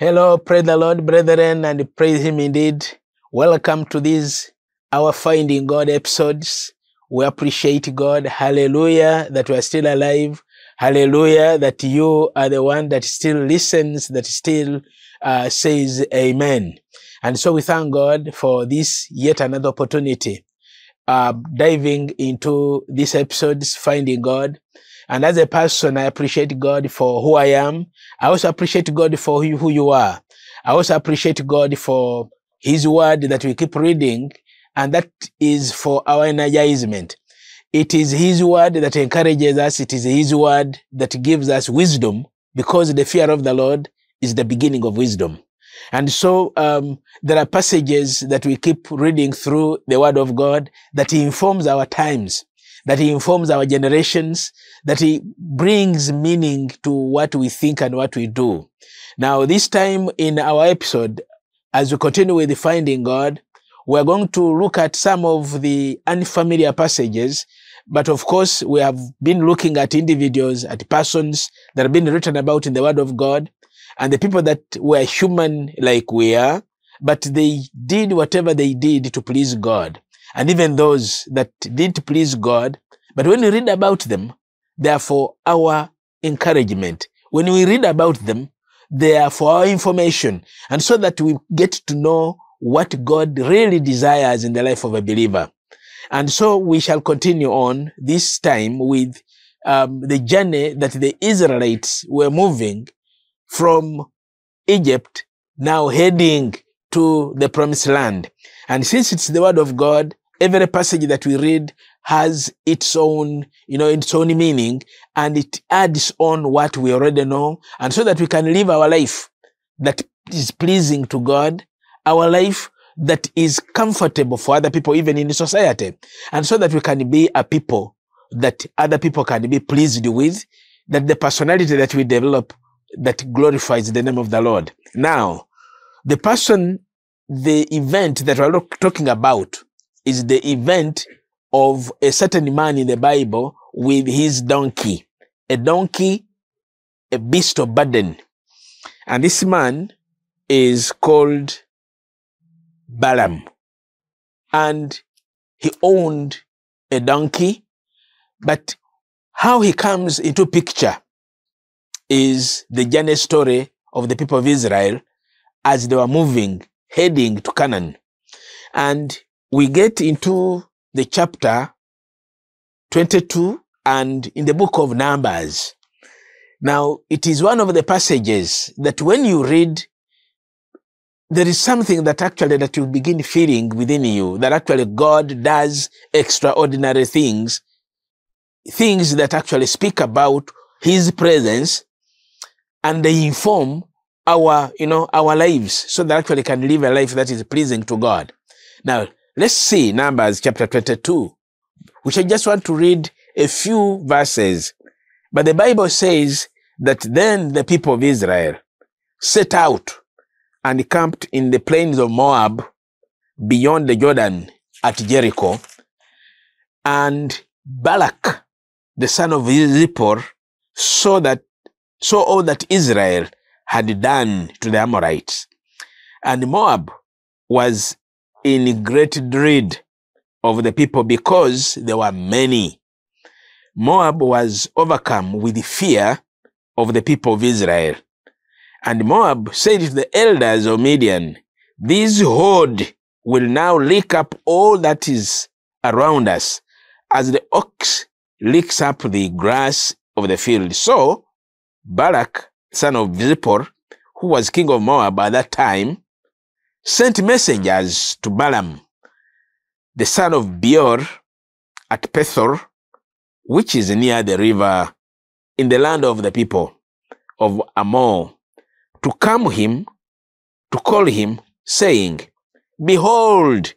Hello, praise the Lord, brethren, and praise Him indeed. Welcome to this, our Finding God episodes. We appreciate God. Hallelujah, that we are still alive. Hallelujah, that you are the one that still listens, that still says amen. And so we thank God for this yet another opportunity, diving into these episodes, Finding God. And as a person, I appreciate God for who I am. I also appreciate God for who you are. I also appreciate God for His word that we keep reading, and that is for our energizement. It is His word that encourages us. It is His word that gives us wisdom, because the fear of the Lord is the beginning of wisdom. And so there are passages that we keep reading through the word of God that informs our times, that He informs our generations, that He brings meaning to what we think and what we do. Now, this time in our episode, as we continue with the Finding God, we're going to look at some of the unfamiliar passages, but of course, we have been looking at individuals, at persons that have been written about in the Word of God, and the people that were human like we are, but they did whatever they did to please God. And even those that didn't please God, but when we read about them, they are for our encouragement. When we read about them, they are for our information, and so that we get to know what God really desires in the life of a believer. And so we shall continue on this time with the journey that the Israelites were moving from Egypt, now heading to the promised land. And since it's the word of God, every passage that we read has its own, its own meaning, and it adds on what we already know. And so that we can live our life that is pleasing to God, our life that is comfortable for other people, even in society. And so that we can be a people that other people can be pleased with, that the personality that we develop that glorifies the name of the Lord. Now, the person, the event that we're talking about is the event of a certain man in the Bible with his donkey, a beast of burden. And this man is called Balaam. And he owned a donkey, but how he comes into picture is the journey story of the people of Israel as they were moving, heading to Canaan. And we get into the chapter 22 and in the book of Numbers. Now, it is one of the passages that when you read, there is something that actually that you begin feeling within you, that actually God does extraordinary things, things that actually speak about His presence, and they inform our, our lives, so that actually can live a life that is pleasing to God. Now, let's see Numbers chapter 22, which I just want to read a few verses. But the Bible says that then the people of Israel set out and camped in the plains of Moab beyond the Jordan at Jericho. And Balak, the son of Zippor, saw all that Israel had done to the Amorites. And Moab was in great dread of the people, because there were many. Moab was overcome with the fear of the people of Israel. And Moab said to the elders of Midian, "This horde will now lick up all that is around us, as the ox licks up the grass of the field." So Balak, son of Zippor, who was king of Moab at that time, sent messengers to Balaam, the son of Beor, at Pethor, which is near the river in the land of the people of Amor, to call him, saying, "Behold,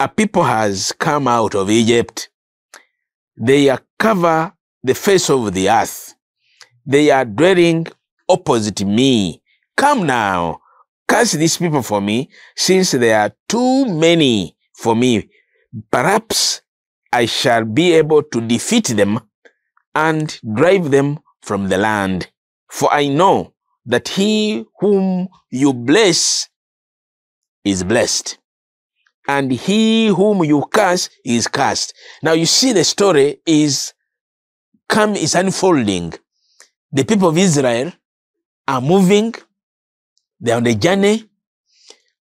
a people has come out of Egypt. They cover the face of the earth. They are dwelling opposite me. Come now, curse these people for me, since they are too many for me. Perhaps I shall be able to defeat them and drive them from the land. For I know that he whom you bless is blessed, and he whom you curse is cursed. Now you see the story is unfolding. The people of Israel are moving, they're on a journey,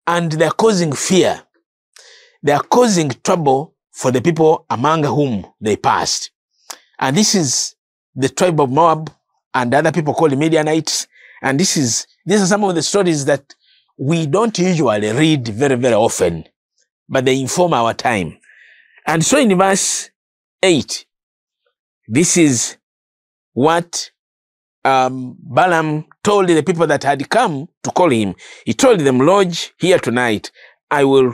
and they're causing fear. They're causing trouble for the people among whom they passed. And this is the tribe of Moab and other people called Midianites. And these are some of the stories that we don't usually read very, very often, but they inform our time. And so in verse 8, this is what Balaam told the people that had come to call him. He told them, "Lodge here tonight. I will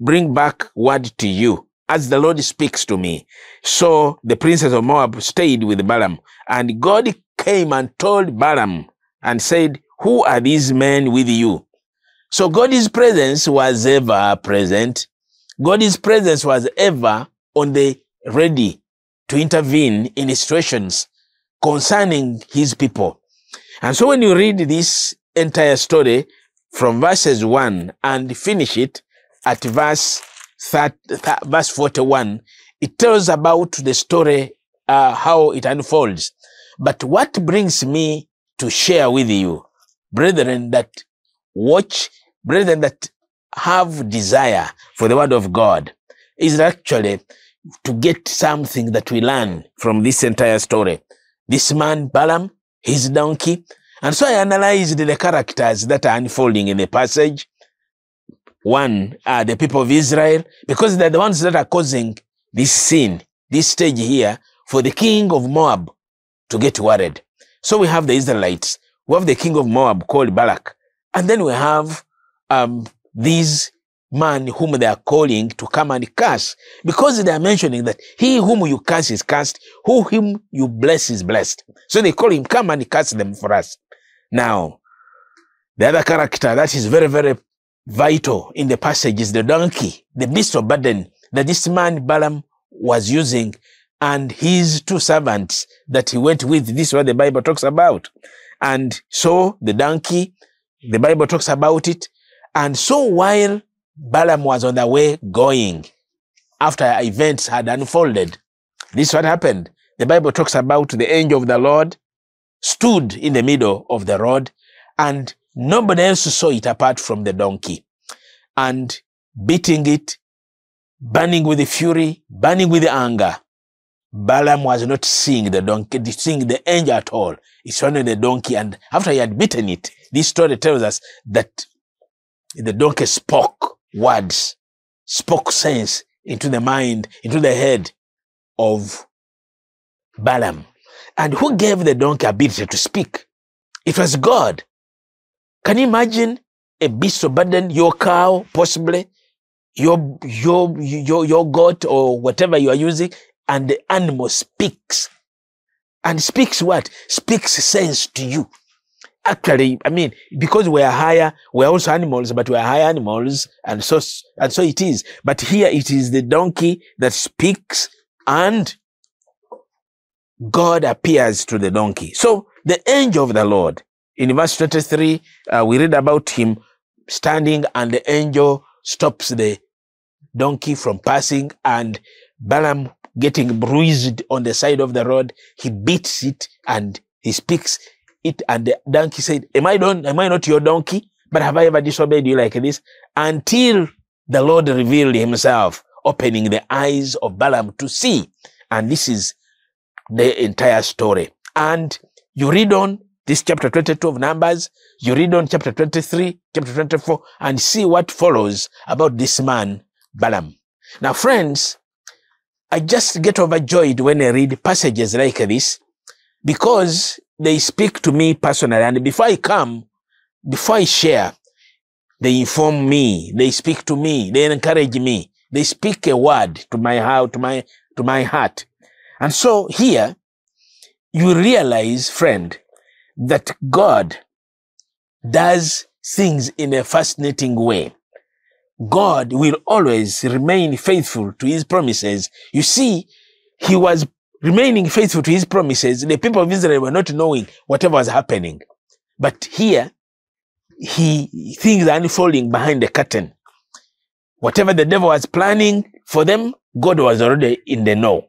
bring back word to you as the Lord speaks to me." So the princess of Moab stayed with Balaam, and God came and told Balaam and said, "Who are these men with you?" So God's presence was ever present. God's presence was ever on the ready to intervene in situations concerning his people. And so when you read this entire story from verses 1 and finish it at verse 41, it tells about the story, how it unfolds. But what brings me to share with you, brethren that watch, brethren that have desire for the word of God, is actually to get something that we learn from this entire story. This man, Balaam, his donkey. And so I analyzed the characters that are unfolding in the passage. One are the people of Israel, because they're the ones that are causing this scene, this stage here, for the king of Moab to get worried. So we have the Israelites, we have the king of Moab called Balak, and then we have these man whom they are calling to come and curse, because they are mentioning that he whom you curse is cursed, who him you bless is blessed. So they call him, "Come and curse them for us." Now, the other character that is very, very vital in the passage is the donkey, the beast of burden that this man Balaam was using, and his two servants that he went with. This is what the Bible talks about. And so the donkey, the Bible talks about it. And so while Balaam was on the way going, after events had unfolded, this is what happened. The Bible talks about the angel of the Lord stood in the middle of the road, and nobody else saw it apart from the donkey. And beating it, burning with fury, burning with anger, Balaam was not seeing the donkey, seeing the angel at all. It's only the donkey. And after he had beaten it, this story tells us that the donkey spoke words, spoke sense into the mind, into the head of Balaam. And who gave the donkey ability to speak? It was God. Can you imagine a beast of burden, your cow, possibly, your goat or whatever you are using, and the animal speaks. And speaks what? Speaks sense to you. Actually, I mean, because we are higher, we are also animals, but we are higher animals, and so it is. But here it is the donkey that speaks, and God appears to the donkey. So the angel of the Lord, in verse 23, we read about him standing, and the angel stops the donkey from passing, and Balaam, getting bruised on the side of the road, he beats it and he speaks it, and the donkey said, "Am I not your donkey? But have I ever disobeyed you like this?" Until the Lord revealed himself, opening the eyes of Balaam to see. And this is the entire story. And you read on this chapter 22 of Numbers, you read on chapter 23, chapter 24, and see what follows about this man, Balaam. Now, friends, I just get overjoyed when I read passages like this, because they speak to me personally. And before I share, they inform me, they speak to me, they encourage me, they speak a word to my heart, to my heart. And so here, you realize, friend, that God does things in a fascinating way. God will always remain faithful to his promises. You see, he was remaining faithful to his promises. The people of Israel were not knowing whatever was happening. But here, things are unfolding behind the curtain. Whatever the devil was planning for them, God was already in the know.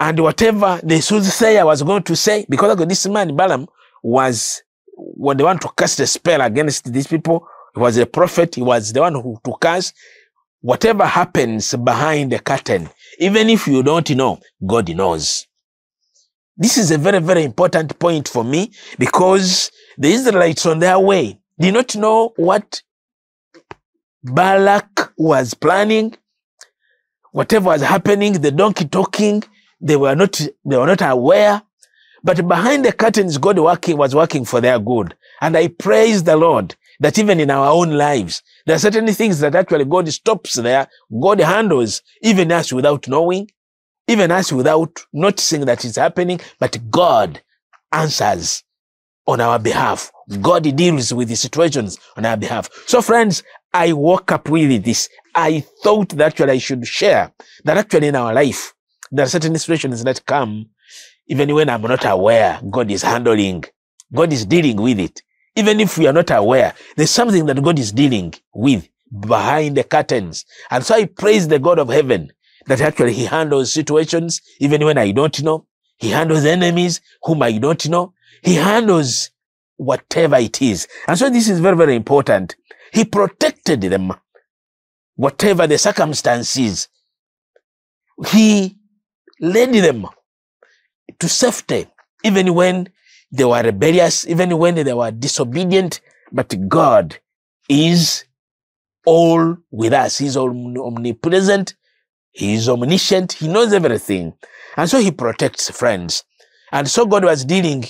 And whatever the soothsayer was going to say, because this man, Balaam, was the one to cast a spell against these people. He was a prophet. He was the one who to curse. Whatever happens behind the curtain, even if you don't know, God knows. This is a very, very important point for me, because the Israelites on their way did not know what Balak was planning. Whatever was happening, the donkey talking, they were not aware. But behind the curtains, God was working for their good. And I praise the Lord that even in our own lives, there are certain things that actually God stops there. God handles even us without knowing, even us without noticing that it's happening. But God answers on our behalf. God deals with the situations on our behalf. So friends, I woke up with this. I thought that actually I should share that actually in our life, there are certain situations that come even when I'm not aware. God is handling. God is dealing with it. Even if we are not aware, there's something that God is dealing with behind the curtains. And so I praise the God of heaven that actually he handles situations even when I don't know. He handles enemies whom I don't know. He handles whatever it is. And so this is very, very important. He protected them, whatever the circumstances. He led them to safety, even when they were rebellious, even when they were disobedient. But God is all with us. He's omnipresent. He is omniscient. He knows everything. And so he protects, friends. And so God was dealing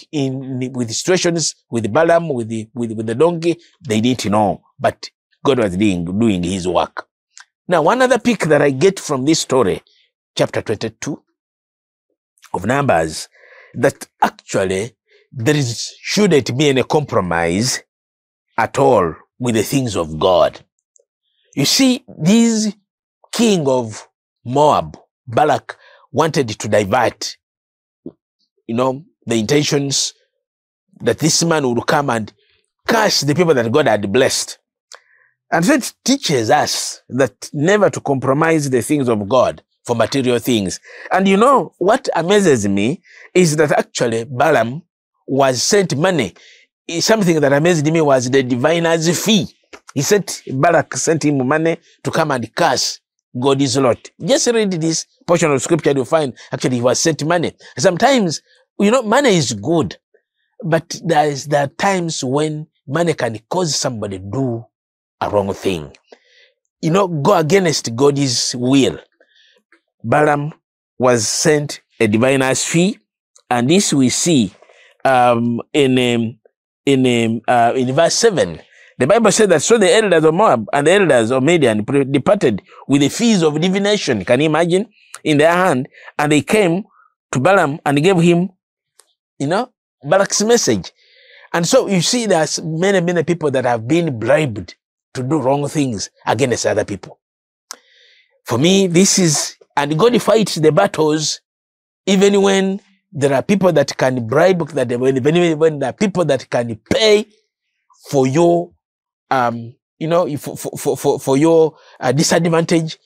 with situations, with Balaam, with the donkey. They didn't know, but God was doing his work. Now, one other pick that I get from this story, chapter 22 of Numbers, that actually shouldn't be any compromise at all with the things of God. You see, this king of Moab, Balak, wanted to divert, the intentions that this man would come and curse the people that God had blessed. And so it teaches us that never to compromise the things of God for material things. And what amazes me is that actually Balaam was sent money. Something that amazed me was the diviner's fee. Balak sent him money to come and curse God's lot. Just read this portion of scripture, you'll find actually he was sent money. Sometimes, money is good, but there are times when money can cause somebody to do a wrong thing. Go against God's will. Balaam was sent a diviner's fee, and this we see in verse 7. The Bible said that so the elders of Moab and the elders of Midian departed with the fees of divination, can you imagine, in their hand, and they came to Balaam and gave him, Balak's message. And so you see there's many, many people that have been bribed to do wrong things against other people. For me, and God fights the battles even when there are people that can bribe, when there are people that can pay for your disadvantage.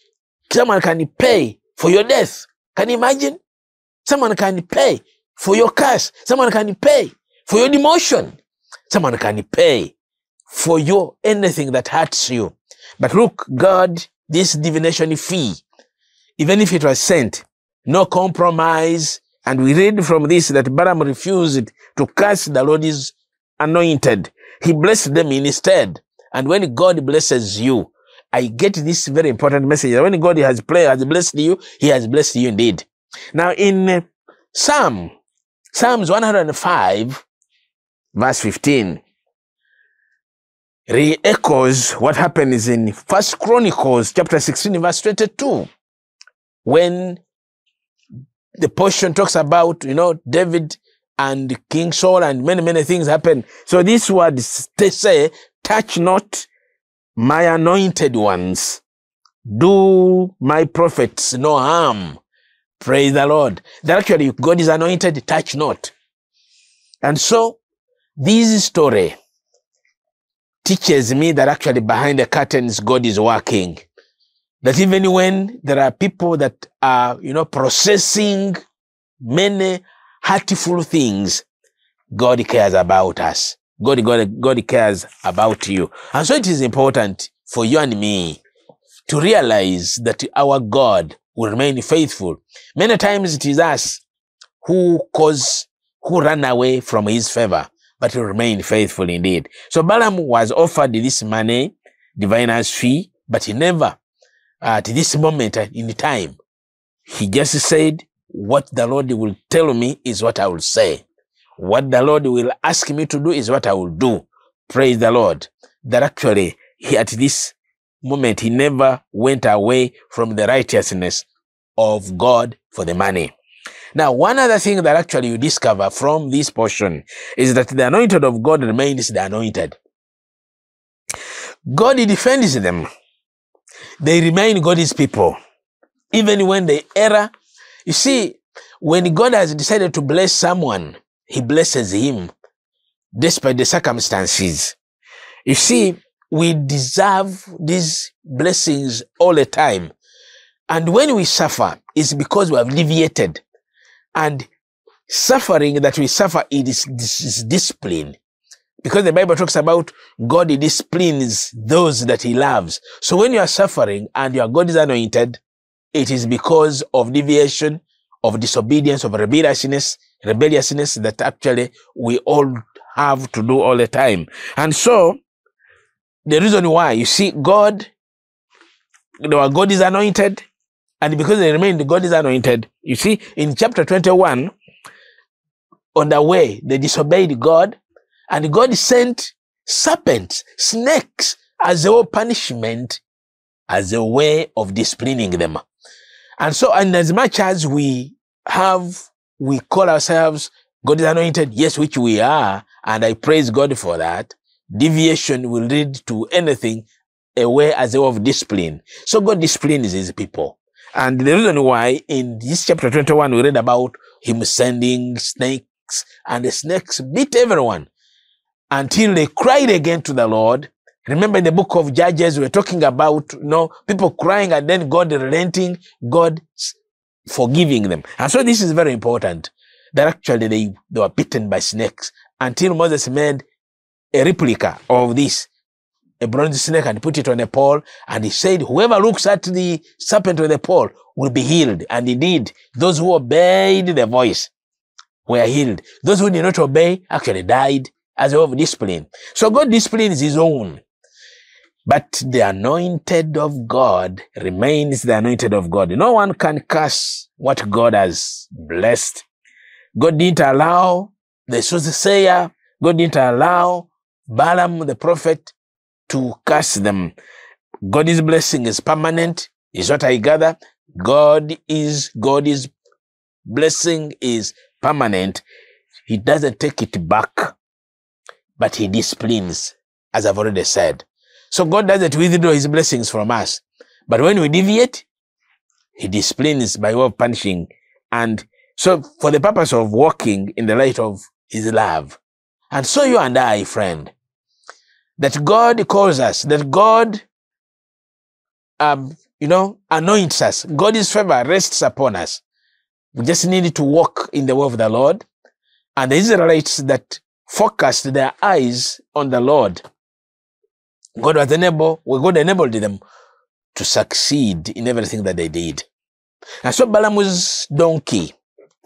Someone can pay for your death. Can you imagine? Someone can pay for your curse. Someone can pay for your demotion. Someone can pay for your anything that hurts you. But look, God, this divination fee, even if it was sent, no compromise. And we read from this that Balaam refused to curse the Lord's anointed. He blessed them instead. And when God blesses you, I get this very important message. When God has blessed you, he has blessed you indeed. Now in Psalms 105, verse 15, re-echoes what happens in 1 Chronicles chapter 16, verse 22, when the portion talks about, David and King Saul and many, many things happen. So these words, they say, touch not my anointed ones. Do my prophets no harm. Praise the Lord. That actually God is anointed, touch not. And so This story teaches me that actually behind the curtains, God is working. That even when there are people that are, processing many hurtful things, God cares about us. God cares about you. And so it is important for you and me to realize that our God will remain faithful. Many times it is us who run away from his favor, but will remain faithful indeed. So Balaam was offered this money, diviner's fee, but he never, at this moment in time, he just said, what the Lord will tell me is what I will say. What the Lord will ask me to do is what I will do. Praise the Lord. That actually, at this moment, he never went away from the righteousness of God for the money. Now, one other thing that actually you discover from this portion is that the anointed of God remains the anointed. God defends them. They remain God's people, even when they err. You see, when God has decided to bless someone, he blesses him despite the circumstances. You see, we deserve these blessings all the time. And when we suffer, it's because we have deviated. And suffering that we suffer is discipline. Because the Bible talks about God disciplines those that he loves. So when you are suffering and your God is anointed, it is because of deviation, of disobedience, of rebelliousness that actually we all have to do all the time. And so, the reason why, you see, God is anointed, and because they remain, God is anointed. You see, in chapter 21, on the way, they disobeyed God, and God sent serpents, snakes, as a punishment, as a way of disciplining them. And so, and as much as we call ourselves God is anointed, yes, which we are, and I praise God for that, deviation will lead to anything, as a way of discipline. So God disciplines his people. And the reason why in this chapter 21, we read about him sending snakes, and the snakes bit everyone until they cried again to the Lord. Remember in the book of Judges, we're talking about, people crying and then God relenting, God forgiving them. And so this is very important, that actually they were bitten by snakes until Moses made a replica of this, a bronze snake, and put it on a pole. And he said, whoever looks at the serpent on the pole will be healed. And indeed, those who obeyed the voice were healed. Those who did not obey actually died as a way of discipline. So God disciplines his own. But the anointed of God remains the anointed of God. No one can curse what God has blessed. God didn't allow the soothsayer. God didn't allow Balaam the prophet to curse them. God's blessing is permanent, is what I gather. God's blessing is permanent. He doesn't take it back, but he disciplines, as I've already said. So God doesn't withdraw his blessings from us. But when we deviate, he disciplines by way of punishing. And so for the purpose of walking in the light of his love. And so you and I, friend, that God calls us, that God, anoints us. God's favor rests upon us. We just need to walk in the way of the Lord. And the Israelites that focused their eyes on the Lord, God enabled them to succeed in everything that they did. And so Balaam's donkey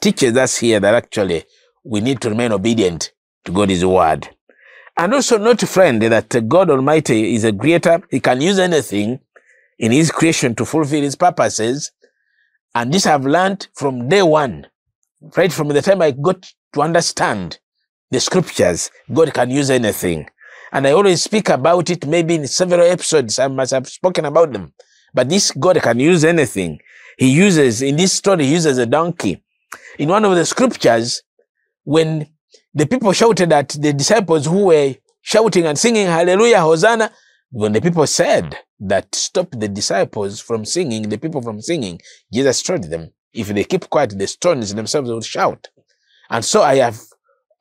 teaches us here that actually we need to remain obedient to God's word. And also note, friend, that God Almighty is a creator. He can use anything in his creation to fulfill his purposes. And this I've learned from day one, right from the time I got to understand the scriptures. God can use anything. And I always speak about it, maybe in several episodes, I must have spoken about them. But this God can use anything. In this story, he uses a donkey. In one of the scriptures, when the people shouted at the disciples who were shouting and singing, hallelujah, hosanna, when the people said that stop the disciples from singing, Jesus told them, if they keep quiet, the stones themselves will shout. And so I have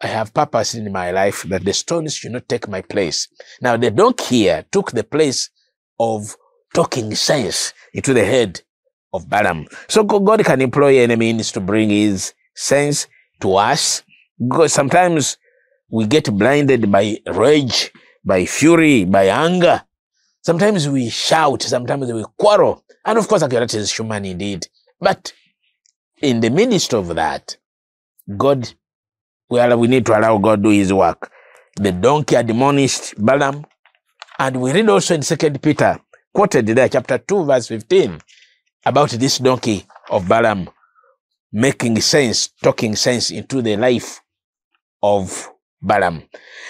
I have purpose in my life that the stones should not take my place. Now the dog here took the place of talking sense into the head of Balaam. So God can employ any means to bring his sense to us. Because sometimes we get blinded by rage, by fury, by anger. Sometimes we shout, sometimes we quarrel. And of course, that is human indeed. But in the midst of that, God, we need to allow God to do his work. The donkey admonished Balaam. And we read also in 2 Peter, quoted there, chapter 2, verse 15, about this donkey of Balaam making sense, talking sense into the life of Balaam.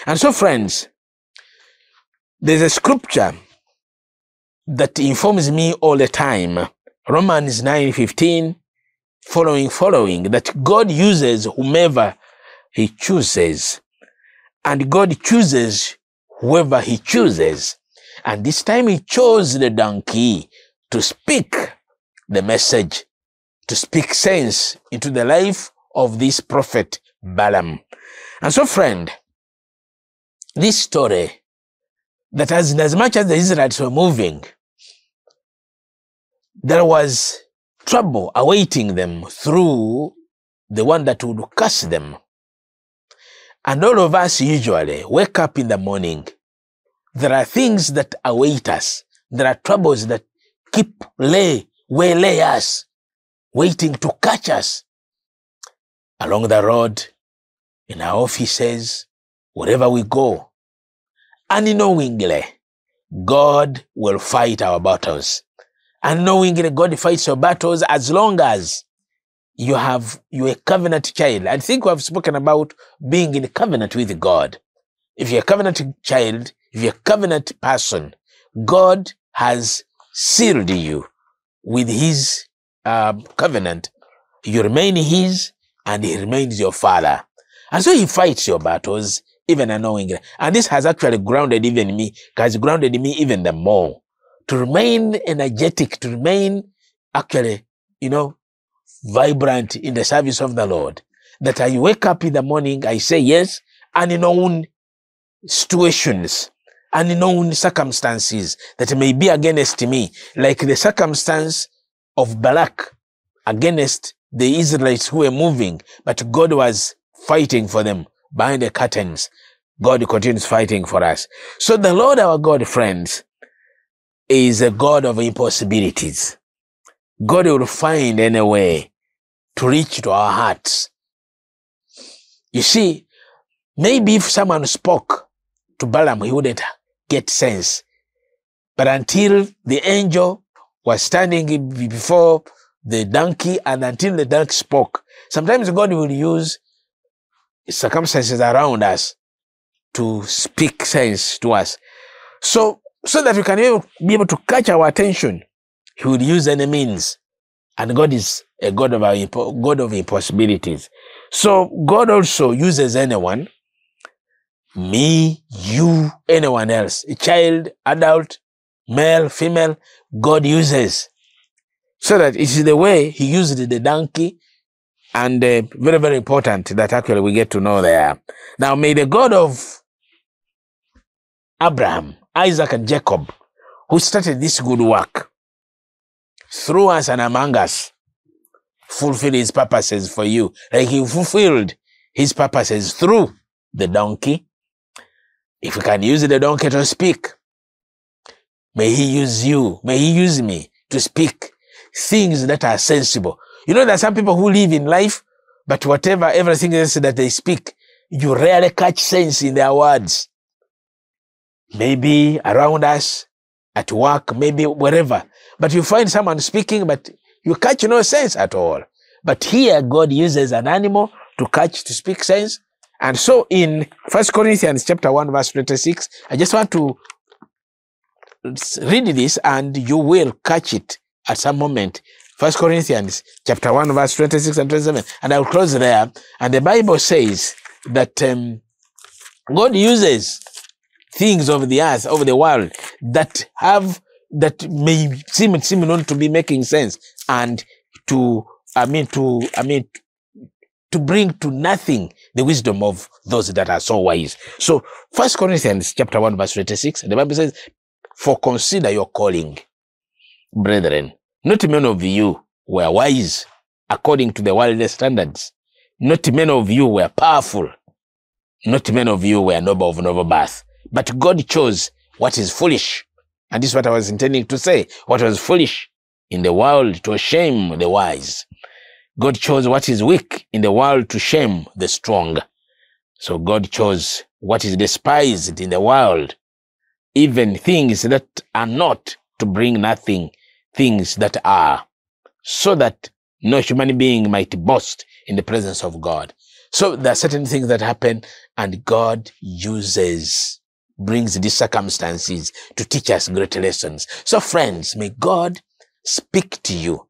And so, friends, there's a scripture that informs me all the time, Romans 9:15, following, that God uses whomever he chooses, and God chooses whoever he chooses. And this time he chose the donkey to speak the message, to speak sense into the life of this prophet Balaam. And so, friend, this story, that as much as the Israelites were moving, there was trouble awaiting them through the one that would curse them. And all of us usually wake up in the morning. There are things that await us. There are troubles that waylay us, waiting to catch us. Along the road, in our offices, wherever we go. Unknowingly, God will fight our battles. Unknowingly, God fights your battles as long as you're a covenant child. I think we have spoken about being in a covenant with God. If you're a covenant child, if you're a covenant person, God has sealed you with his covenant. You remain his and he remains your father. And so he fights your battles, even unknowingly. And this has actually grounded even me, has grounded me even the more. To remain energetic, to remain actually, vibrant in the service of the Lord. That I wake up in the morning, I say yes, unknown situations, unknown circumstances that may be against me, like the circumstance of Balak against the Israelites who were moving, but God was fighting for them behind the curtains. God continues fighting for us. So the Lord our God, friends, is a God of impossibilities. God will find any way to reach to our hearts. You see, maybe if someone spoke to Balaam, he wouldn't get sense. But until the angel was standing before the donkey and until the donkey spoke, sometimes God will use circumstances around us to speak sense to us. So that we can be able to catch our attention, he would use any means. And God is a God of impossibilities. So God also uses anyone, me, you, anyone else, a child, adult, male, female, God uses. So that it is the way he used the donkey, and very, very important that actually we get to know there. Now may the God of Abraham, Isaac, and Jacob, who started this good work through us and among us, fulfill his purposes for you. Like he fulfilled his purposes through the donkey. If we can use the donkey to speak, may he use you, may he use me to speak things that are sensible. You know, there are some people who live in life, but whatever, everything else that they speak, you rarely catch sense in their words. Maybe around us, at work, maybe wherever. But you find someone speaking, but you catch no sense at all. But here, God uses an animal to speak sense. And so in 1 Corinthians chapter 1, verse 26, I just want to read this and you will catch it at some moment. 1 Corinthians chapter 1, verse 26 and 27. And I will close there. And the Bible says that God uses things of the earth, of the world, that may seem not to be making sense, and to bring to nothing the wisdom of those that are so wise. So 1 Corinthians chapter 1 verse 26, the Bible says, for consider your calling, brethren. Not many of you were wise according to the worldly standards. Not many of you were powerful. Not many of you were noble of noble birth. But God chose what is foolish. And this is what I was intending to say. What was foolish in the world to shame the wise. God chose what is weak in the world to shame the strong. So God chose what is despised in the world, even things that are not, to bring nothing, things that are, so that no human being might boast in the presence of God. So there are certain things that happen, and God uses, brings these circumstances to teach us great lessons. So friends, may God speak to you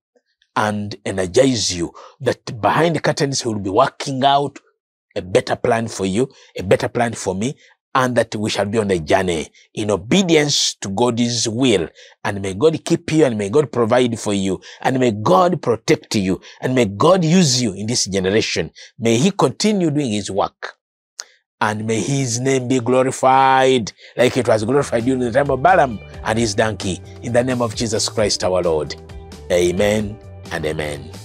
and energize you that behind the curtains He will be working out a better plan for you, a better plan for me, and that we shall be on a journey in obedience to God's will. And may God keep you, and may God provide for you, and may God protect you, and may God use you in this generation. May He continue doing His work, and may His name be glorified like it was glorified during the time of Balaam and his donkey. In the name of Jesus Christ our Lord. Amen and amen.